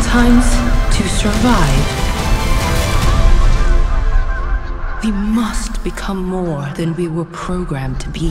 sometimes to survive, we must become more than we were programmed to be.